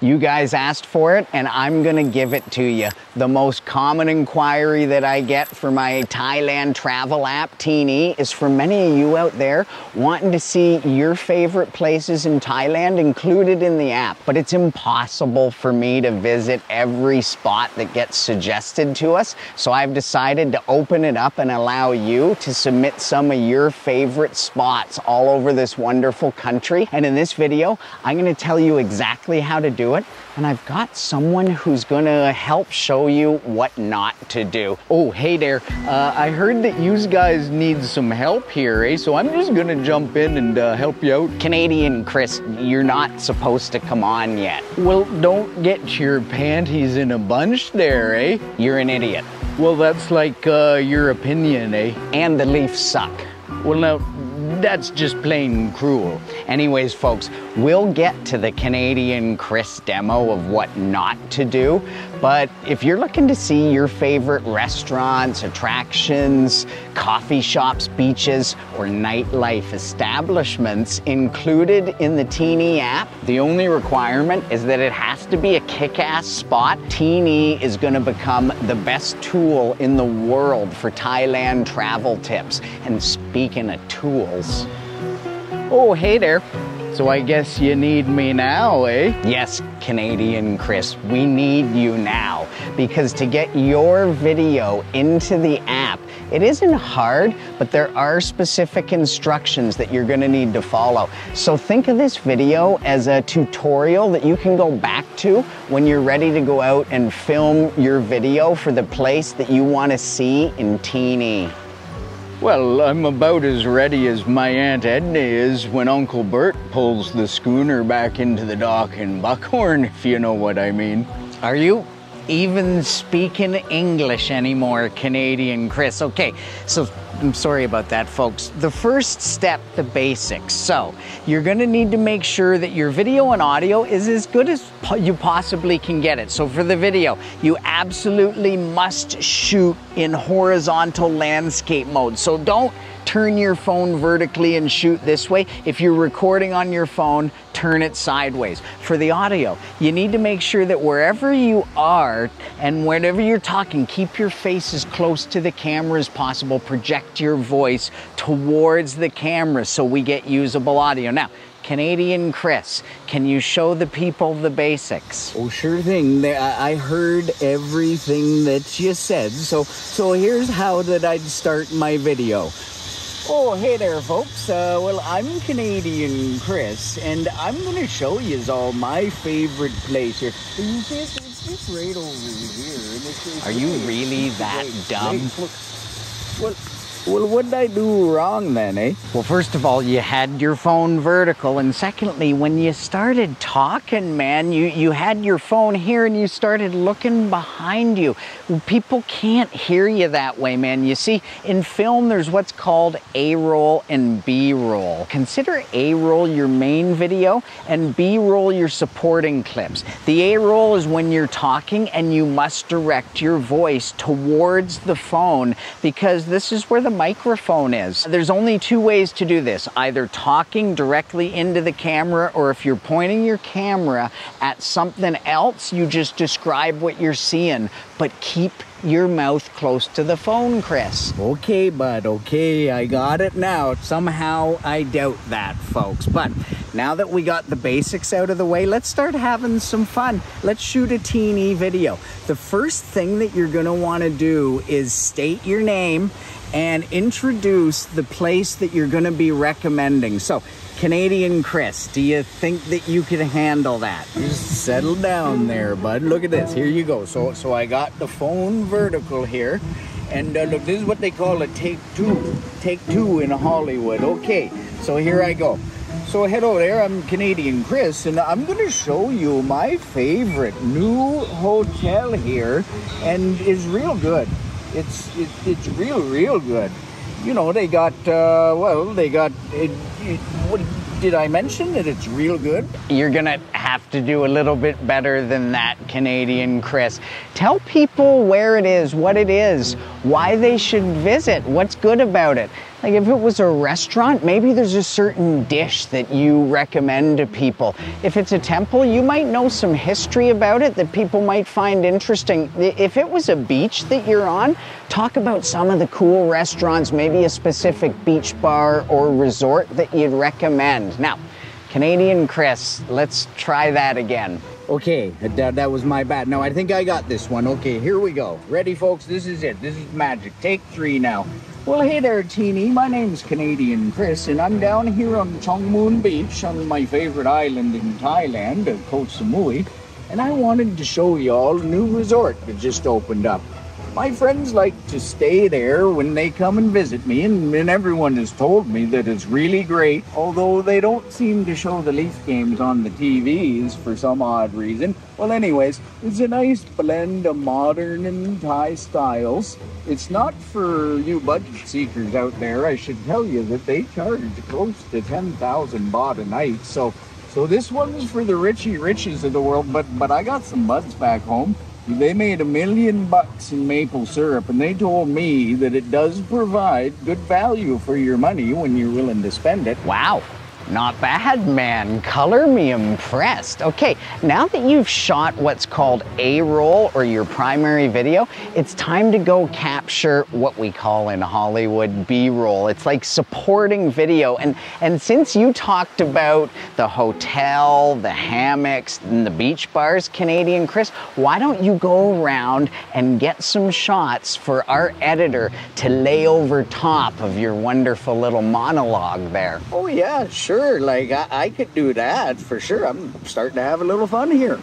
You guys asked for it, and I'm gonna give it to you. The most common inquiry that I get for my Thailand travel app, Teenee, is for many of you out there wanting to see your favorite places in Thailand included in the app. But it's impossible for me to visit every spot that gets suggested to us, so I've decided to open it up and allow you to submit some of your favorite spots all over this wonderful country. And in this video, I'm gonna tell you exactly how to do it, and I've got someone who's gonna help show you what not to do. Oh, hey there. I heard that you guys need some help here, eh? So I'm just gonna jump in and help you out. Canadian Chris, you're not supposed to come on yet. Well, don't get your panties in a bunch there, eh? You're an idiot. Well, that's like your opinion, eh? And the Leafs suck. Well, now, that's just plain cruel. Anyways, folks, we'll get to the Canadian Chris demo of what not to do, but if you're looking to see your favorite restaurants, attractions, coffee shops, beaches, or nightlife establishments included in the Teenee app, the only requirement is that it has to be a kick-ass spot. Teenee is gonna become the best tool in the world for Thailand travel tips. And speaking of tools, oh, hey there. So I guess you need me now, eh? Yes, Canadian Chris, we need you now, because to get your video into the app, it isn't hard, but there are specific instructions that you're gonna need to follow. So think of this video as a tutorial that you can go back to when you're ready to go out and film your video for the place that you wanna see in Teenee. Well, I'm about as ready as my Aunt Edna is when Uncle Bert pulls the schooner back into the dock in Buckhorn, if you know what I mean. Are you even speaking English anymore, Canadian Chris? Okay, so I'm sorry about that, folks. The first step, the basics. So you're gonna need to make sure that your video and audio is as good as you possibly can get it. So for the video, you absolutely must shoot in horizontal landscape mode. So don't turn your phone vertically and shoot this way. If you're recording on your phone, turn it sideways. For the audio, you need to make sure that wherever you are and whenever you're talking, keep your face as close to the camera as possible. Project your voice towards the camera so we get usable audio. Now, Canadian Chris, can you show the people the basics? Oh, sure thing. I heard everything that you said. So here's how that I'd start my video. Oh, hey there, folks. Well, I'm Canadian Chris, and I'm gonna show yous all my favorite place here. It's just right over here. And it's Are you really that dumb? Well, what did I do wrong then, eh? Well, first of all, you had your phone vertical, and secondly, when you started talking, man, you had your phone here and you started looking behind you. People can't hear you that way, man. You see, in film, there's what's called A-roll and B-roll. Consider A-roll your main video and B-roll your supporting clips. The A-roll is when you're talking and you must direct your voice towards the phone, because this is where the microphone is. There's only two ways to do this, either talking directly into the camera, or if you're pointing your camera at something else, you just describe what you're seeing, but keep your mouth close to the phone, Chris. Okay, bud, okay, I got it now. Somehow I doubt that, folks. But now that we got the basics out of the way, let's start having some fun. Let's shoot a Teenee video. The first thing that you're gonna wanna do is state your name and introduce the place that you're gonna be recommending. So, Canadian Chris, do you think that you could handle that? Just settle down there, bud. Look at this, here you go. So I got the phone vertical here, and look, this is what they call a take two in Hollywood. Okay, so here I go. So hello there, I'm Canadian Chris, and I'm gonna show you my favorite new hotel here, and it's real good. It's real good. You know, they got, what, did I mention that it's real good? You're gonna have to do a little bit better than that, Canadian Chris. Tell people where it is, what it is, why they should visit, what's good about it. Like if it was a restaurant, maybe there's a certain dish that you recommend to people. If it's a temple, you might know some history about it that people might find interesting. If it was a beach that you're on, talk about some of the cool restaurants, maybe a specific beach bar or resort that you'd recommend. Now, Canadian Chris, let's try that again. Okay, that was my bad. No, I think I got this one. Okay, here we go. Ready, folks? This is it. This is magic. Take three now. Well, hey there, Teenee. My name's Canadian Chris, and I'm down here on Chong Mon Beach on my favorite island in Thailand, Koh Samui, and I wanted to show you all a new resort that just opened up. My friends like to stay there when they come and visit me, and everyone has told me that it's really great, although they don't seem to show the Leaf games on the TVs for some odd reason. Well, anyways, it's a nice blend of modern and Thai styles. It's not for you budget seekers out there. I should tell you that they charge close to 10,000 baht a night, so this one's for the richy riches of the world, but I got some buds back home. They made $1 million in maple syrup, and they told me that it does provide good value for your money when you're willing to spend it. Wow, not bad, man. Color me impressed. Okay, now that you've shot what's called a roll or your primary video, it's time to go capture what we call in Hollywood B-roll. It's like supporting video. And since you talked about the hotel, the hammocks, and the beach bars, Canadian Chris, why don't you go around and get some shots for our editor to lay over top of your wonderful little monologue there? Oh yeah, sure. Like I could do that for sure. I'm starting to have a little fun here.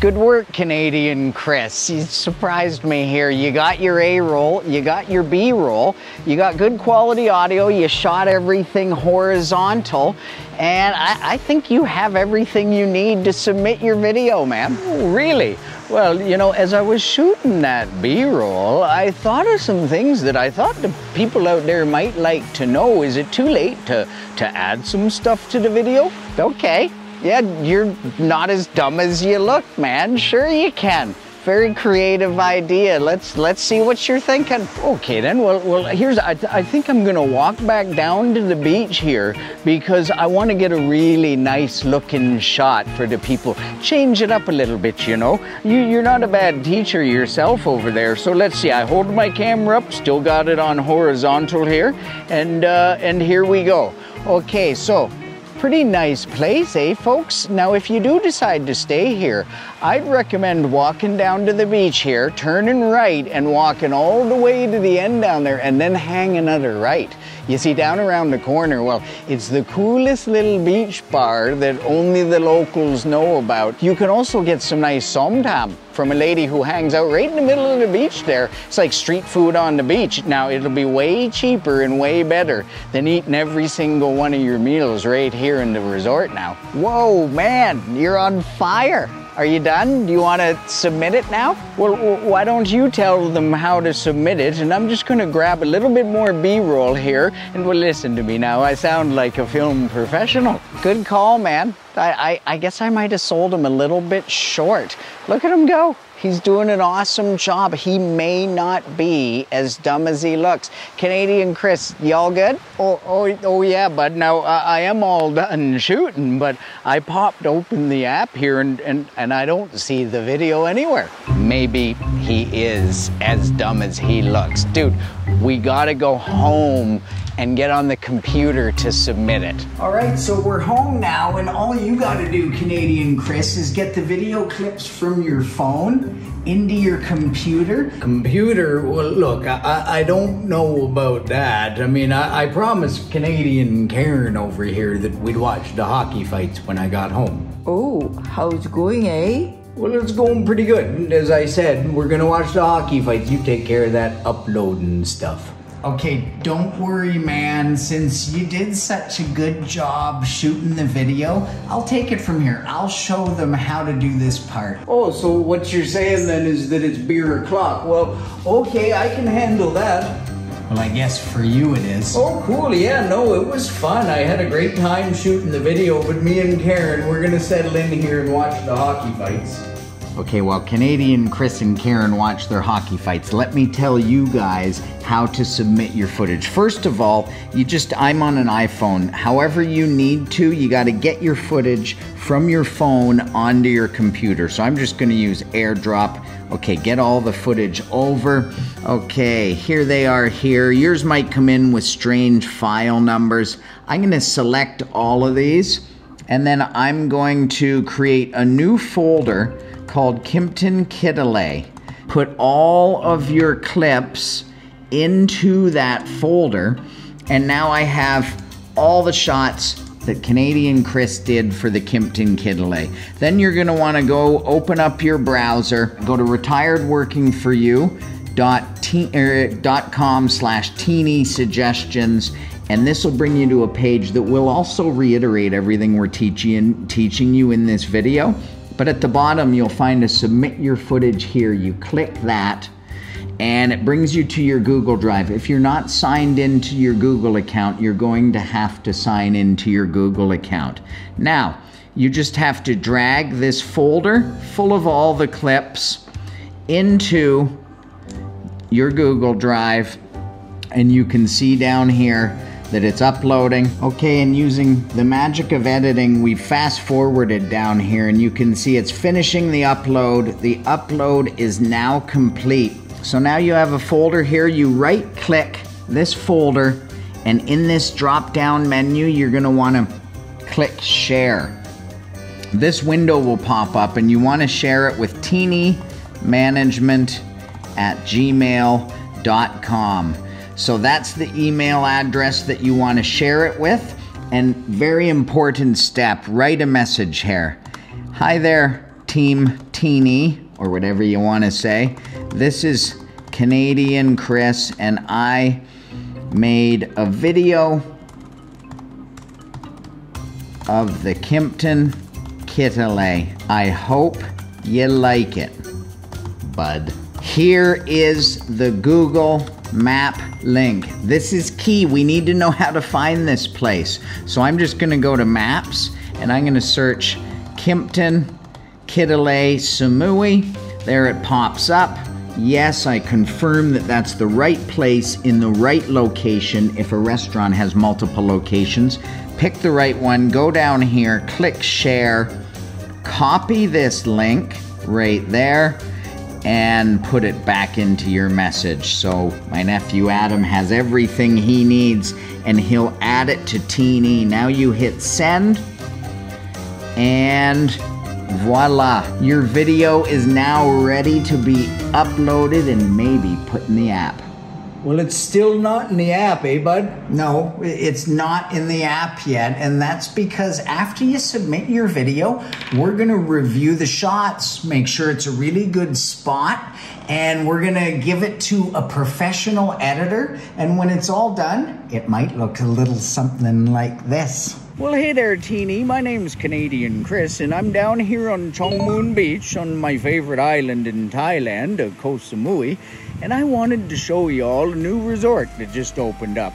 Good work, Canadian Chris. You surprised me here. You got your A-roll, you got your B-roll, you got good quality audio, you shot everything horizontal, and I think you have everything you need to submit your video, man. Oh, really? Well, you know, as I was shooting that B-roll, I thought of some things that I thought the people out there might like to know. Is it too late to add some stuff to the video? Okay. Yeah, you're not as dumb as you look, man. Sure you can. Very creative idea. Let's see what you're thinking. Okay then, well here's, I think I'm gonna walk back down to the beach here because I wanna get a really nice looking shot for the people. Change it up a little bit, you know. You're not a bad teacher yourself over there. So let's see, I hold my camera up, still got it on horizontal here. And here we go. Okay, so. Pretty nice place, eh, folks? Now, if you do decide to stay here, I'd recommend walking down to the beach here, turning right and walking all the way to the end down there and then hang another right. You see, down around the corner, well, it's the coolest little beach bar that only the locals know about. You can also get some nice somtam from a lady who hangs out right in the middle of the beach there. It's like street food on the beach. Now, it'll be way cheaper and way better than eating every single one of your meals right here in the resort now. Whoa, man, you're on fire. Are you done? Do you want to submit it now? Well, why don't you tell them how to submit it, and I'm just going to grab a little bit more B-roll here, and well, listen to me now. I sound like a film professional. Good call, man. I guess I might have sold him a little bit short. Look at him go. He's doing an awesome job. He may not be as dumb as he looks. Canadian Chris, y'all good? Oh yeah, bud. Now, I am all done shooting, but I popped open the app here and I don't see the video anywhere. Maybe he is as dumb as he looks. Dude, we gotta go home and get on the computer to submit it. All right, so we're home now, and all you gotta do, Canadian Chris, is get the video clips from your phone into your computer. Computer? Well, look, I don't know about that. I mean, I promised Canadian Karen over here that we'd watch the hockey fights when I got home. Oh, how's it going, eh? Well, it's going pretty good. As I said, we're gonna watch the hockey fights. You take care of that uploading stuff. Okay, don't worry, man. Since you did such a good job shooting the video, I'll take it from here. I'll show them how to do this part. Oh, so what you're saying then is that it's beer o'clock. Well, okay, I can handle that. Well, I guess for you it is. Oh, cool. Yeah, no, it was fun. I had a great time shooting the video, but me and Karen, we're going to settle in here and watch the hockey fights. Okay, while Canadian Chris and Karen watch their hockey fights, let me tell you guys how to submit your footage. First of all, I'm on an iPhone. However you need to, you gotta get your footage from your phone onto your computer. So I'm just gonna use AirDrop. Okay, get all the footage over. Okay, here they are here. Yours might come in with strange file numbers. I'm gonna select all of these, and then I'm going to create a new folder called Kimpton Kitalay. Put all of your clips into that folder, and now I have all the shots that Canadian Chris did for the Kimpton Kitalay. Then you're gonna wanna go open up your browser, go to retiredworkingforyou.com/Teenee suggestions, and this will bring you to a page that will also reiterate everything we're teaching you in this video. But at the bottom, you'll find a submit your footage here. You click that and it brings you to your Google Drive. If you're not signed into your Google account, you're going to have to sign into your Google account. Now, you just have to drag this folder full of all the clips into your Google Drive, and you can see down here that it's uploading. Okay, and using the magic of editing, we fast forwarded down here and you can see it's finishing the upload. The upload is now complete. So now you have a folder here. You right click this folder, and in this drop down menu, you're gonna wanna click share. This window will pop up and you wanna share it with teeneemanagement@gmail.com. So that's the email address that you want to share it with. And very important step, write a message here. Hi there, Team Teenee, or whatever you want to say. This is Canadian Chris, and I made a video of the Kimpton Kitalay. I hope you like it, bud. Here is the Google Map link. This is key. We need to know how to find this place. So I'm just going to go to Maps and I'm going to search Kimpton Kitalay Samui. There it pops up. Yes, I confirm that that's the right place in the right location. If a restaurant has multiple locations, pick the right one, go down here, click share, copy this link right there, and put it back into your message. So my nephew Adam has everything he needs, and he'll add it to Teenee. Now you hit send, and voila. Your video is now ready to be uploaded and maybe put in the app. Well, it's still not in the app, eh, bud? No, it's not in the app yet, and that's because after you submit your video, we're gonna review the shots, make sure it's a really good spot, and we're gonna give it to a professional editor, and when it's all done, it might look a little something like this. Well, hey there, Teenee. My name's Canadian Chris, and I'm down here on Chong Mon Beach on my favorite island in Thailand, Koh Samui, and I wanted to show y'all a new resort that just opened up.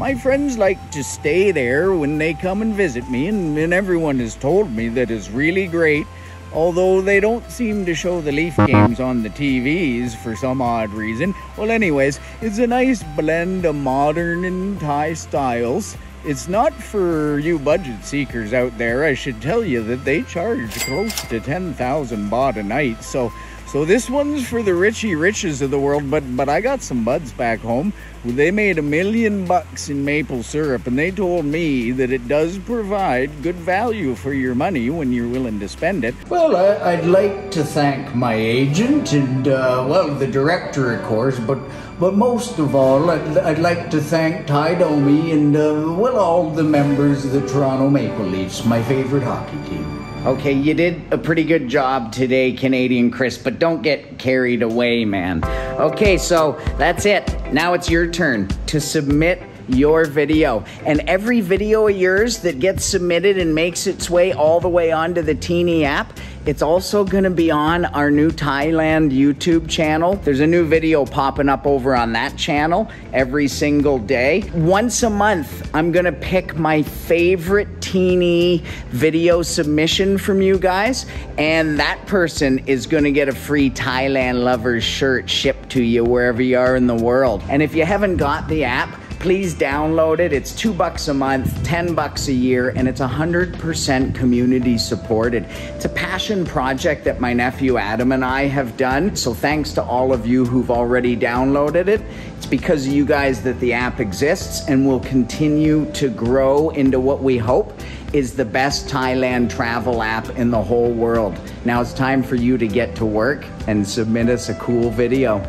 My friends like to stay there when they come and visit me, and everyone has told me that it's really great, although they don't seem to show the Leaf games on the TVs for some odd reason. Well, anyways, it's a nice blend of modern and Thai styles. It's not for you budget seekers out there. I should tell you that they charge close to 10,000 baht a night. So this one's for the richy riches of the world, but I got some buds back home. They made $1 million in maple syrup, and they told me that it does provide good value for your money when you're willing to spend it. Well, I'd like to thank my agent and, well, the director, of course, but most of all, I'd like to thank Ty Domi and, well, all the members of the Toronto Maple Leafs, my favorite hockey team. Okay, you did a pretty good job today, Canadian Chris, but don't get carried away, man. Okay, so that's it. Now it's your turn to submit your video. And every video of yours that gets submitted and makes its way all the way onto the Teenee app It's also going to be on our new Thailand YouTube channel. There's a new video popping up over on that channel every single day. Once a month, I'm going to pick my favorite Teenee video submission from you guys, and that person is going to get a free Thailand Lovers shirt shipped to you wherever you are in the world. And if you haven't got the app, please download it. It's $2 a month, $10 a year, and it's 100% community supported. It's a passion project that my nephew Adam and I have done. So thanks to all of you who've already downloaded it. It's because of you guys that the app exists and will continue to grow into what we hope is the best Thailand travel app in the whole world. Now it's time for you to get to work and submit us a cool video.